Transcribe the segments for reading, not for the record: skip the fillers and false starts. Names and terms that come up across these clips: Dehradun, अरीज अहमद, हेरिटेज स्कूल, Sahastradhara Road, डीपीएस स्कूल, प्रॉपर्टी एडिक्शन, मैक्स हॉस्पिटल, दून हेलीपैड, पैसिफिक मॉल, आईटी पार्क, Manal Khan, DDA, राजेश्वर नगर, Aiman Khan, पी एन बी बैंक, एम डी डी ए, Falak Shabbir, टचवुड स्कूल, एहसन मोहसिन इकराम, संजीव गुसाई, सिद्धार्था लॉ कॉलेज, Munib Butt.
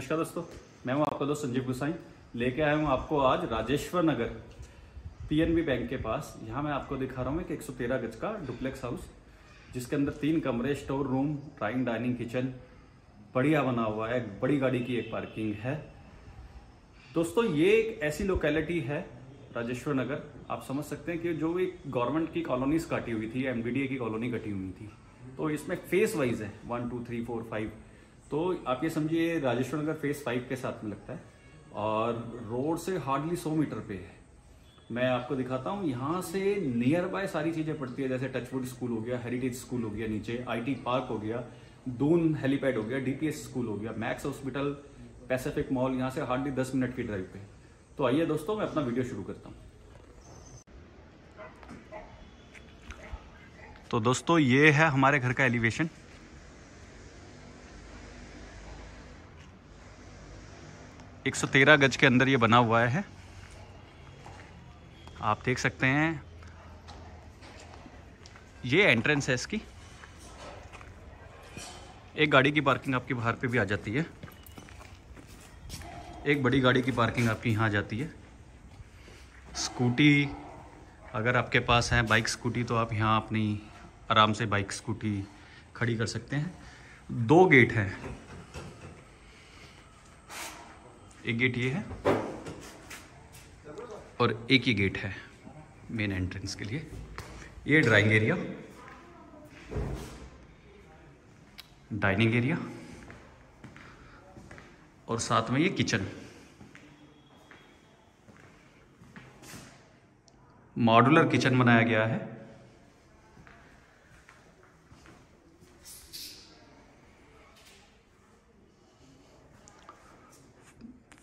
नमस्कार दोस्तों, मैं हूं आपका दोस्त संजीव गुसाई। लेके आया हूं आपको आज राजेश्वर नगर PNB बैंक के पास। यहां मैं आपको दिखा रहा हूं कि 113 गज का डुप्लेक्स हाउस, जिसके अंदर 3 कमरे, store room, drawing, dining, kitchen बढ़िया बना हुआ है। एक बड़ी गाड़ी की एक पार्किंग है। दोस्तों ये एक ऐसी लोकेलिटी है राजेश्वर नगर, आप समझ सकते हैं कि जो एक गवर्नमेंट की कॉलोनीज कटी हुई थी, MDDA की कॉलोनी कटी हुई थी, तो इसमें फेस वाइज है 1 2 3 4 5। तो आप ये समझिए राजेश्वर नगर फेस 5 के साथ में लगता है और रोड से हार्डली 100 मीटर पे है। मैं आपको दिखाता हूँ, यहाँ से नियर बाय सारी चीज़ें पड़ती है, जैसे टचवुड स्कूल हो गया, हेरिटेज स्कूल हो गया, नीचे IT पार्क हो गया, दून हेलीपैड हो गया, DPS स्कूल हो गया, मैक्स हॉस्पिटल, पैसिफिक मॉल, यहाँ से हार्डली 10 मिनट की ड्राइव पे। तो आइए दोस्तों, मैं अपना वीडियो शुरू करता हूँ। तो दोस्तों ये है हमारे घर का एलिवेशन। एक 113 गज के अंदर ये बना हुआ है। आप देख सकते हैं ये एंट्रेंस है इसकी। एक गाड़ी की पार्किंग आपके बाहर पे भी आ जाती है, एक बड़ी गाड़ी की पार्किंग आपकी यहाँ आ जाती है। स्कूटी अगर आपके पास है, बाइक स्कूटी, तो आप यहाँ अपनी आराम से बाइक स्कूटी खड़ी कर सकते हैं। 2 गेट हैं, एक गेट ये है और एक ही गेट है मेन एंट्रेंस के लिए। ये ड्राइंग एरिया, डाइनिंग एरिया और साथ में ये किचन। मॉड्यूलर किचन बनाया गया है।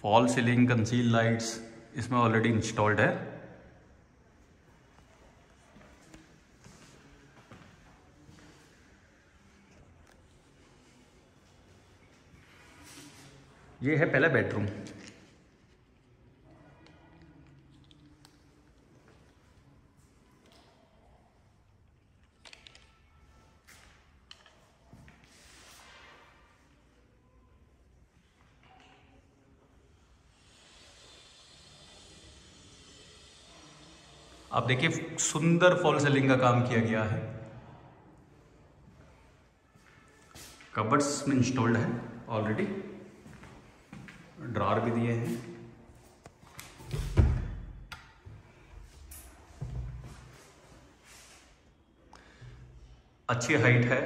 फॉल सीलिंग, कंसील लाइट्स इसमें ऑलरेडी इंस्टॉल्ड है। ये है पहला बेडरूम। आप देखिए सुंदर फॉल सीलिंग का काम किया गया है। कबर्ड्स में इंस्टॉल्ड है ऑलरेडी, ड्रॉर भी दिए हैं। अच्छी हाइट है।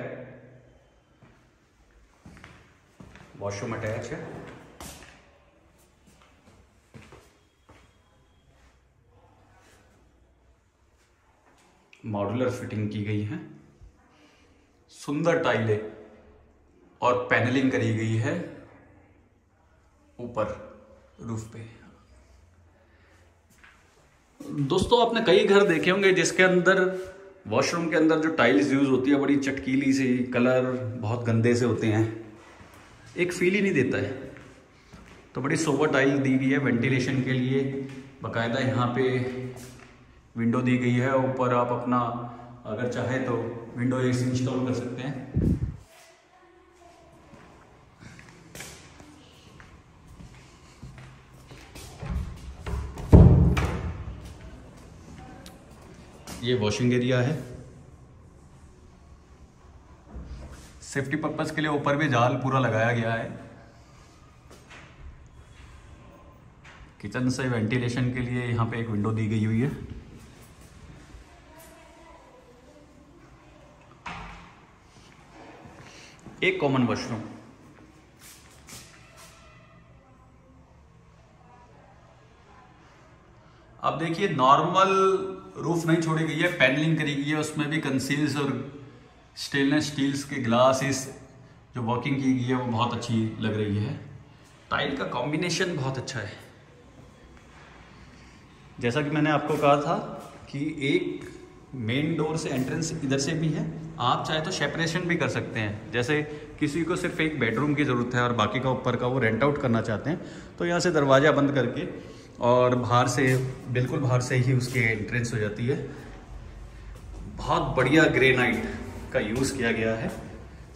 वॉशरूम अटैच है। मॉड्यूलर फिटिंग की गई है। सुंदर टाइलें और पैनलिंग करी गई है ऊपर रूफ पे। दोस्तों आपने कई घर देखे होंगे जिसके अंदर वॉशरूम के अंदर जो टाइल्स यूज होती है बड़ी चटकीली सी, कलर बहुत गंदे से होते हैं, एक फील ही नहीं देता है। तो बड़ी सोबर टाइल दी गई है वेंटिलेशन के लिए। बाकायदा यहाँ पे विंडो दी गई है, ऊपर आप अपना अगर चाहे तो विंडो AC इंस्टॉल कर सकते हैं। ये वॉशिंग एरिया है। सेफ्टी पर्पस के लिए ऊपर भी जाल पूरा लगाया गया है। किचन से वेंटिलेशन के लिए यहाँ पे एक विंडो दी गई हुई है। एक कॉमन वॉशरूम। अब देखिए नॉर्मल रूफ नहीं छोड़ी गई है, पैनलिंग करी गई है, उसमें भी कंसील्स और स्टेनलेस स्टील्स के ग्लासेस जो वर्किंग की गई है वो बहुत अच्छी लग रही है। टाइल का कॉम्बिनेशन बहुत अच्छा है। जैसा कि मैंने आपको कहा था कि एक मेन डोर से एंट्रेंस इधर से भी है, आप चाहे तो सेपरेशन भी कर सकते हैं। जैसे किसी को सिर्फ एक बेडरूम की ज़रूरत है और बाकी का ऊपर का वो रेंट आउट करना चाहते हैं, तो यहाँ से दरवाज़ा बंद करके और बाहर से, बिल्कुल बाहर से ही उसके एंट्रेंस हो जाती है। बहुत बढ़िया ग्रेनाइट का यूज़ किया गया है,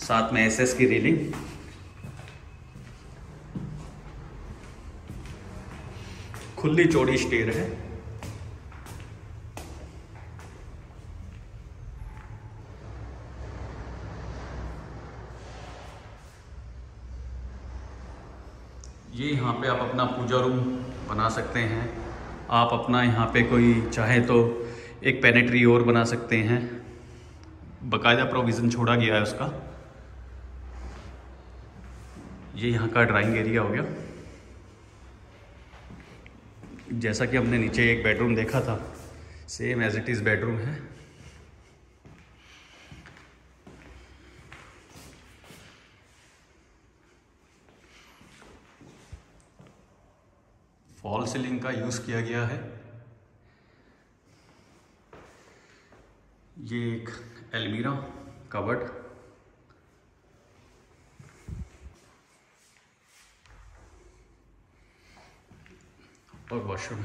साथ में SS की रेलिंग। खुली चौड़ी स्टेयर है। ये यहाँ पे आप अपना पूजा रूम बना सकते हैं, आप अपना यहाँ पे कोई चाहे तो एक पेनेट्री और बना सकते हैं, बकायदा प्रोविज़न छोड़ा गया है उसका। ये यहाँ का ड्राइंग एरिया हो गया। जैसा कि हमने नीचे एक बेडरूम देखा था, same as it is bedroom है। फॉल सीलिंग का यूज़ किया गया है। ये एक अलमीरा कवर्ड, और वॉशरूम।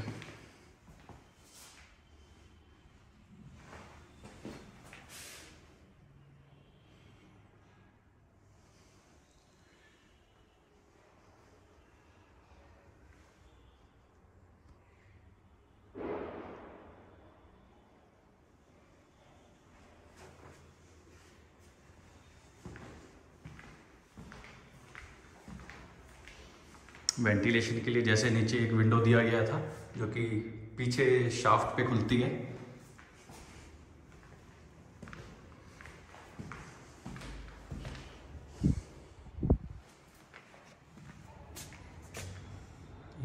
वेंटिलेशन के लिए जैसे नीचे एक विंडो दिया गया था जो कि पीछे शाफ्ट पे खुलती है।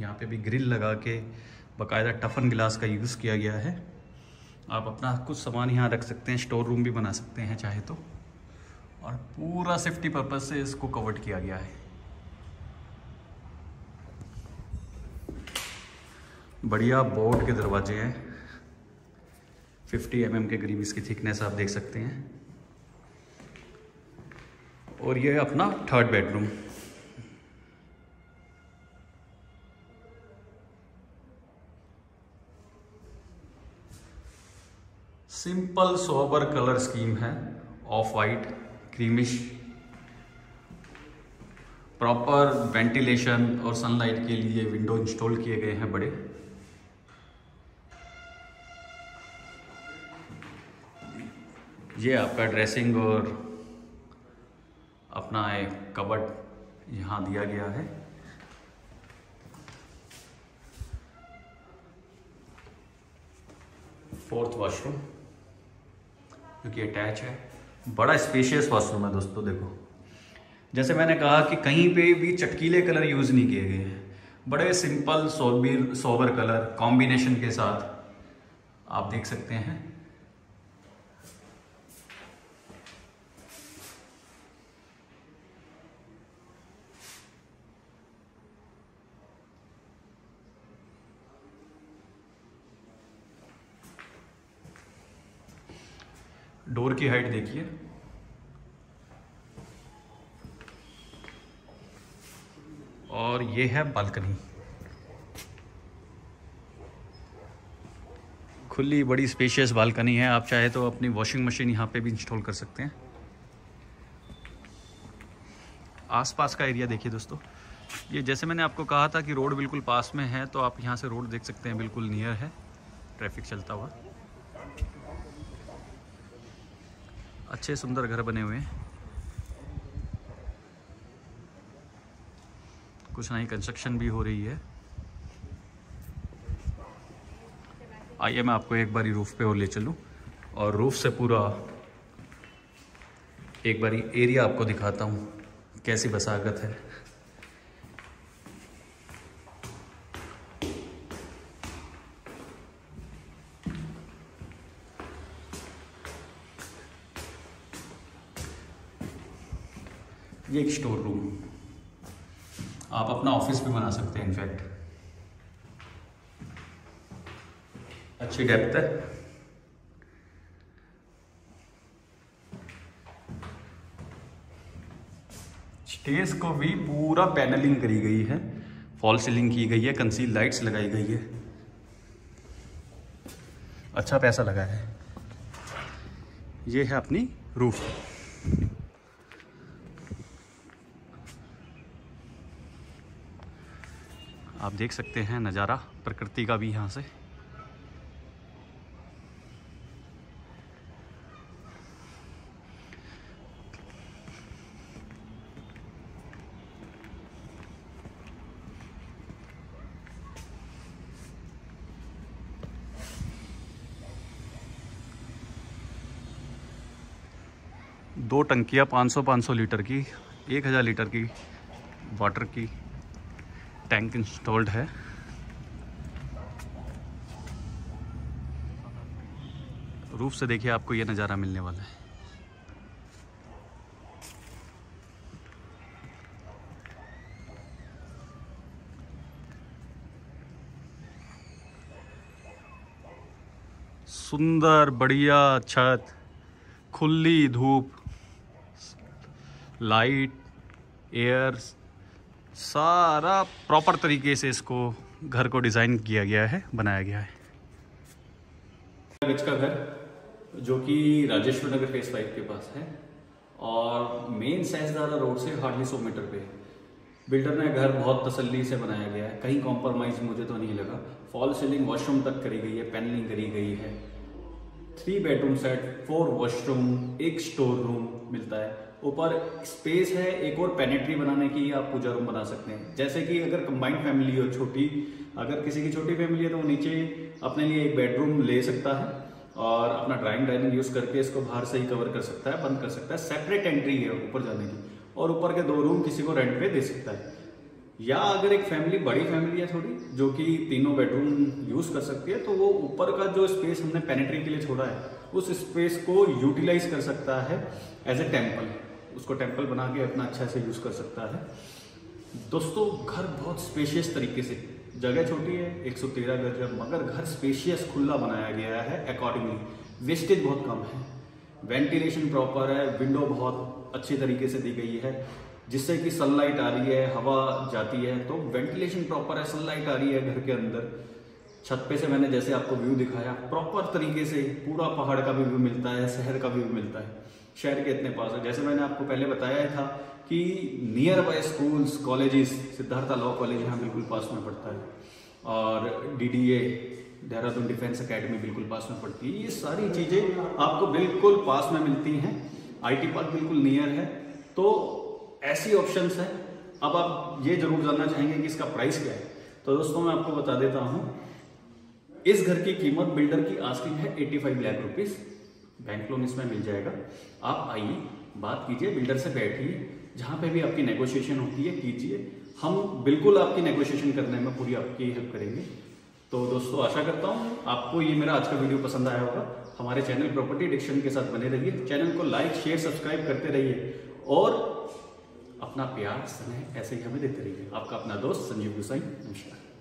यहाँ पे भी ग्रिल लगा के बाकायदा टफन ग्लास का यूज़ किया गया है। आप अपना कुछ सामान यहाँ रख सकते हैं, स्टोर रूम भी बना सकते हैं चाहे तो, और पूरा सेफ्टी पर्पज़ से इसको कवर्ड किया गया है। बढ़िया बोर्ड के दरवाजे हैं, 50 mm के करीब इसकी थिकनेस आप देख सकते हैं। और ये अपना third bedroom, simple sober colour scheme है, off white creamish. Proper ventilation और सनलाइट के लिए विंडो इंस्टॉल किए गए हैं बड़े। ये आपका ड्रेसिंग और अपना एक कबर्ड यहाँ दिया गया है। फोर्थ वॉशरूम जो कि अटैच है, बड़ा स्पेशियस वॉशरूम है दोस्तों। देखो, जैसे मैंने कहा कि कहीं पे भी चटकीले कलर यूज़ नहीं किए गए हैं, बड़े सिंपल सोबर कलर कॉम्बिनेशन के साथ आप देख सकते हैं। डोर की हाइट देखिए, और ये है बालकनी, खुली बड़ी स्पेशियस बालकनी है। आप चाहे तो अपनी वॉशिंग मशीन यहाँ पे भी इंस्टॉल कर सकते हैं। आसपास का एरिया देखिए दोस्तों, ये जैसे मैंने आपको कहा था कि रोड बिल्कुल पास में है, तो आप यहाँ से रोड देख सकते हैं, बिल्कुल नियर है, ट्रैफिक चलता हुआ। अच्छे सुंदर घर बने हुए हैं, कुछ नई कंस्ट्रक्शन भी हो रही है। आइए मैं आपको एक बारी रूफ पे और ले चलूं, और रूफ से पूरा एक बारी एरिया आपको दिखाता हूं, कैसी बसागत है। ये एक स्टोर रूम, आप अपना ऑफिस भी बना सकते हैं। इनफैक्ट अच्छी डेप्थ है। स्टेज को भी पूरा पैनलिंग करी गई है, फॉल सीलिंग की गई है, कंसील लाइट्स लगाई गई है, अच्छा पैसा लगा है। ये है अपनी रूफ। आप देख सकते हैं नज़ारा प्रकृति का भी यहाँ से। दो टंकियाँ 500-500 लीटर की 1000 लीटर की वाटर की टैंक इंस्टॉल्ड है। रूफ से देखिए आपको ये नज़ारा मिलने वाला है। सुंदर बढ़िया छत, खुली धूप, लाइट, एयर, सारा प्रॉपर तरीके से इसको घर को डिज़ाइन किया गया है, बनाया गया है। गज का घर जो कि राजेश्वर नगर फेस 5 के पास है और मेन सहजदारा रोड से हार्डली 100 मीटर पे। बिल्डर ने घर बहुत तसल्ली से बनाया गया है, कहीं कॉम्प्रोमाइज़ मुझे तो नहीं लगा। फॉल सीलिंग वॉशरूम तक करी गई है, पैनलिंग करी गई है। 3 bedroom set 4 washroom 1 store room मिलता है। ऊपर स्पेस है एक और पेनेट्री बनाने की, आप पूजा रूम बना सकते हैं। जैसे कि अगर कंबाइंड फैमिली हो, छोटी, अगर किसी की छोटी फैमिली है तो वो नीचे अपने लिए एक बेडरूम ले सकता है और अपना ड्राइंग डाइनिंग यूज करके इसको बाहर से ही कवर कर सकता है, बंद कर सकता है। सेपरेट एंट्री है ऊपर जाने की और ऊपर के 2 रूम किसी को रेंट पे दे सकता है। या अगर एक फैमिली, बड़ी फैमिली है थोड़ी, जो कि 3 बेडरूम यूज कर सकती है, तो वो ऊपर का जो स्पेस हमने पेनेट्री के लिए छोड़ा है उस स्पेस को यूटिलाइज कर सकता है एज ए टेम्पल। उसको टेम्पल बना के अपना अच्छा से यूज़ कर सकता है। दोस्तों, घर बहुत स्पेशियस तरीके से, जगह छोटी है 113 गज है, मगर घर स्पेशियस खुला बनाया गया है अकॉर्डिंगली। वेस्टेज बहुत कम है, वेंटिलेशन प्रॉपर है, विंडो बहुत अच्छी तरीके से दी गई है जिससे कि सनलाइट आ रही है, हवा जाती है, तो वेंटिलेशन प्रॉपर है, सनलाइट आ रही है घर के अंदर। छत पे से मैंने जैसे आपको व्यू दिखाया, प्रॉपर तरीके से पूरा पहाड़ का भी व्यू मिलता है, शहर का भी व्यू मिलता है, शहर के इतने पास है। जैसे मैंने आपको पहले बताया था कि near by schools, colleges, सिद्धार्था लॉ कॉलेज यहाँ बिल्कुल पास में पड़ता है और DDA देहरादून डिफेंस एकेडमी बिल्कुल पास में पड़ती है। ये सारी चीज़ें आपको बिल्कुल पास में मिलती हैं। IT पार्क बिल्कुल नियर है, तो ऐसी ऑप्शंस हैं। अब आप ये जरूर जानना चाहेंगे कि इसका प्राइस क्या है, तो दोस्तों मैं आपको बता देता हूँ। इस घर की कीमत बिल्डर की आस्किंग है 85 लाख रुपीज़, बैंक लोन इसमें मिल जाएगा। आप आइए, बात कीजिए, बिल्डर से बैठिए, जहाँ पे भी आपकी नेगोशिएशन होती है कीजिए, हम बिल्कुल आपकी नेगोशिएशन करने में पूरी आपकी हेल्प करेंगे। तो दोस्तों, आशा करता हूँ आपको ये मेरा आज का वीडियो पसंद आया होगा। हमारे चैनल प्रॉपर्टी एडिक्शन के साथ बने रहिए, चैनल को लाइक, शेयर, सब्सक्राइब करते रहिए और अपना प्यार, स्नेह ऐसे ही हमें देते रहिए। आपका अपना दोस्त संजीव गुसाई, नमस्कार।